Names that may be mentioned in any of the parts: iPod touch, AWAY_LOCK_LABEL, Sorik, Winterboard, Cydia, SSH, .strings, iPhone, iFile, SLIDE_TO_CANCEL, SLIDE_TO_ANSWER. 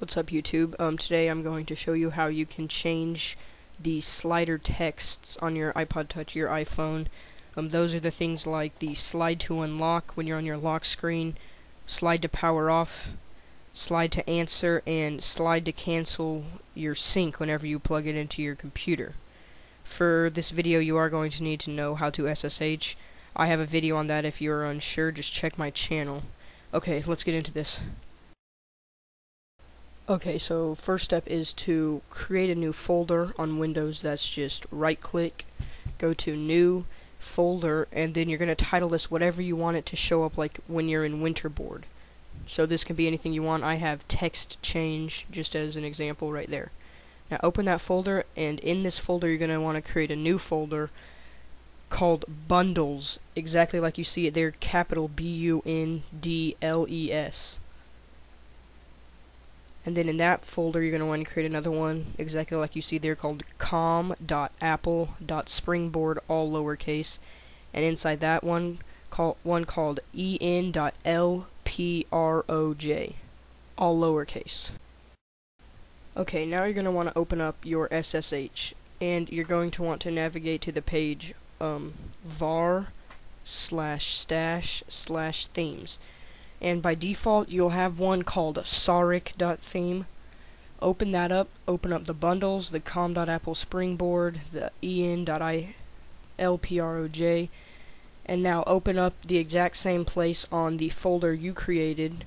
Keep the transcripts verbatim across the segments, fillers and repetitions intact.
What's up, YouTube? Um, today I'm going to show you how you can change the slider texts on your iPod touch, your iPhone. Um, those are the things like the slide to unlock when you're on your lock screen, slide to power off, slide to answer, and slide to cancel your sync whenever you plug it into your computer. For this video you are going to need to know how to S S H. I have a video on that. If you're unsure, just check my channel. Okay, let's get into this. Okay, so first step is to create a new folder on Windows. That's just right click, go to new folder, and then you're going to title this whatever you want it to show up, like when you're in Winterboard. So this can be anything you want. I have text change just as an example right there. Now open that folder, and in this folder you're going to want to create a new folder called bundles, exactly like you see it there, capital B U N D L E S. And then in that folder you're going to want to create another one exactly like you see there called com dot apple dot springboard, all lowercase, and inside that one call one called en dot l p r o j, all lowercase. Okay, now you're going to want to open up your S S H, and you're going to want to navigate to the page Um, var slash stash slash themes, and by default you'll have one called Sorik.theme. Open that up, open up the bundles, the com.apple springboard, the en.ilproj, and now open up the exact same place on the folder you created,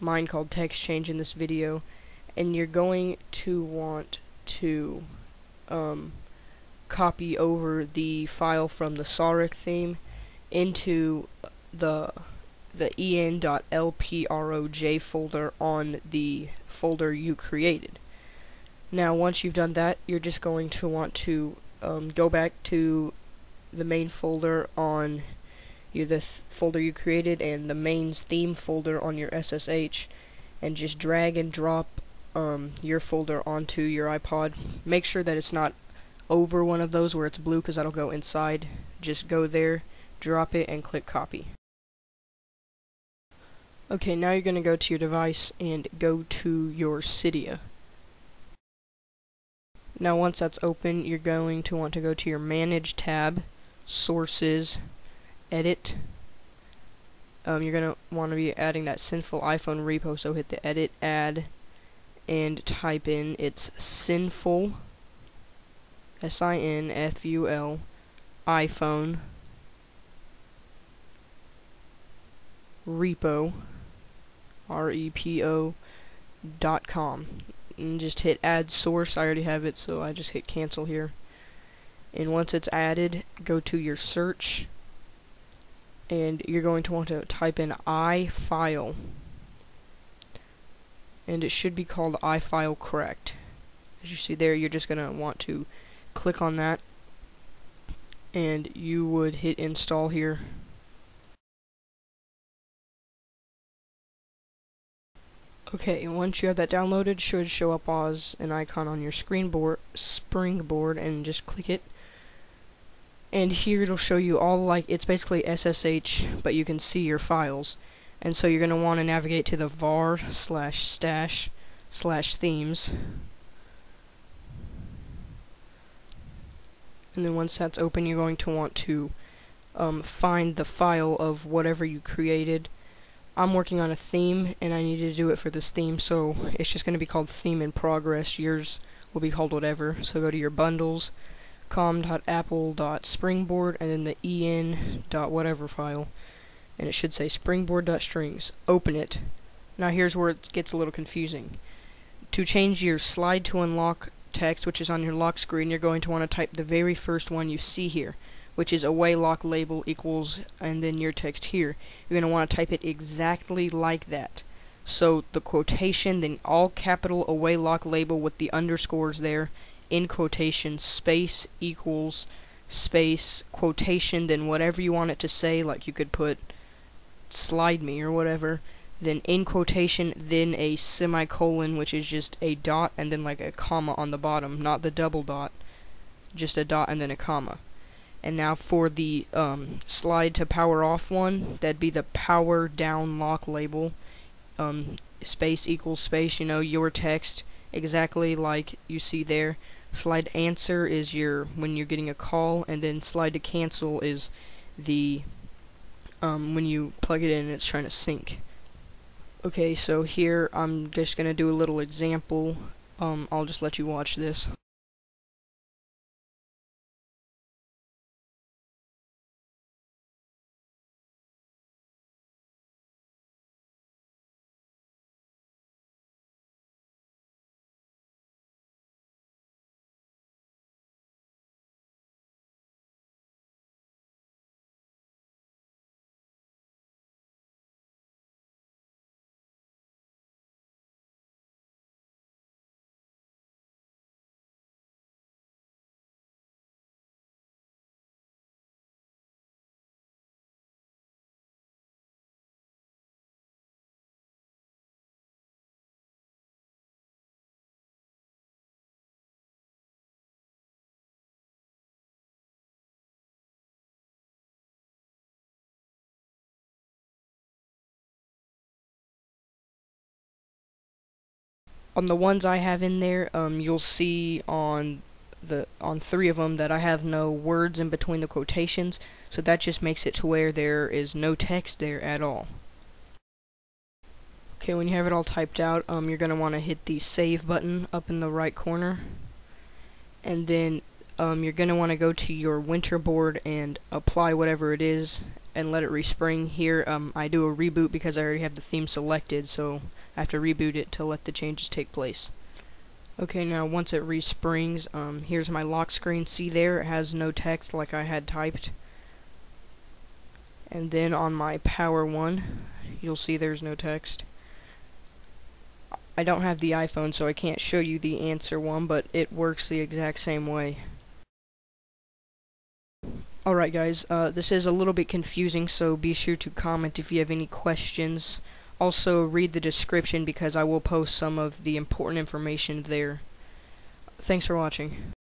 mine called text change in this video, and you're going to want to um, copy over the file from the Sorik theme into the the en.lproj folder on the folder you created. Now once you've done that, you're just going to want to um, go back to the main folder on your the th folder you created and the mains theme folder on your S S H, and just drag and drop um, your folder onto your iPod. Make sure that it's not over one of those where it's blue, because that'll go inside. Just go there, drop it, and click copy. Okay, now you're going to go to your device and go to your Cydia. Now once that's open, you're going to want to go to your Manage tab, Sources, Edit. Um, you're going to want to be adding that sinful iPhone repo, so hit the Edit, Add, and type in it's sinful, S I N F U L, iPhone, repo, R E P O, dot com. And just hit add source. I already have it, so I just hit cancel here. And once it's added, go to your search, and you're going to want to type in iFile. And it should be called iFile correct. As you see there, you're just going to want to click on that, and you would hit install here. Okay, once you have that downloaded, it should show up as an icon on your screenboard springboard, and just click it, and here it'll show you all, like, it's basically S S H, but you can see your files. And so you're going to want to navigate to the var slash stash slash themes. And then once that's open, you're going to want to um, find the file of whatever you created. I'm working on a theme, and I need to do it for this theme, so it's just going to be called Theme in Progress. Yours will be called whatever. So go to your bundles, com dot apple dot springboard, and then the en dot whatever file, and it should say springboard.strings. Open it. Now here's where it gets a little confusing. To change your slide to unlock text, which is on your lock screen, you're going to want to type the very first one you see here, which is AWAY LOCK LABEL equals, and then your text here. You're going to want to type it exactly like that. So the quotation, then all capital AWAY LOCK LABEL with the underscores there, in quotation, space, equals, space, quotation, then whatever you want it to say, like you could put slide me or whatever, then in quotation, then a semicolon, which is just a dot and then like a comma on the bottom, not the double dot, just a dot and then a comma. And now for the um, slide to power off one, that'd be the power down lock label, um, space equals space, you know, your text, exactly like you see there. Slide answer is your when you're getting a call, and then slide to cancel is the um, when you plug it in and it's trying to sync. Okay, so here I'm just gonna do a little example. Um, I'll just let you watch this. On the ones I have in there, um, you'll see on the on three of them that I have no words in between the quotations, so that just makes it to where there is no text there at all. Okay, when you have it all typed out, um, you're gonna want to hit the save button up in the right corner, and then um, you're gonna want to go to your Winterboard and apply whatever it is and let it respring. Here um, I do a reboot because I already have the theme selected, so I have to reboot it to let the changes take place. Okay, now once it resprings, um, here's my lock screen. See there, it has no text like I had typed. And then on my power one, you'll see there's no text. I don't have the iPhone, so I can't show you the answer one, but it works the exact same way. Alright guys, uh, this is a little bit confusing, so be sure to comment if you have any questions. Also read the description because I will post some of the important information there. Thanks for watching.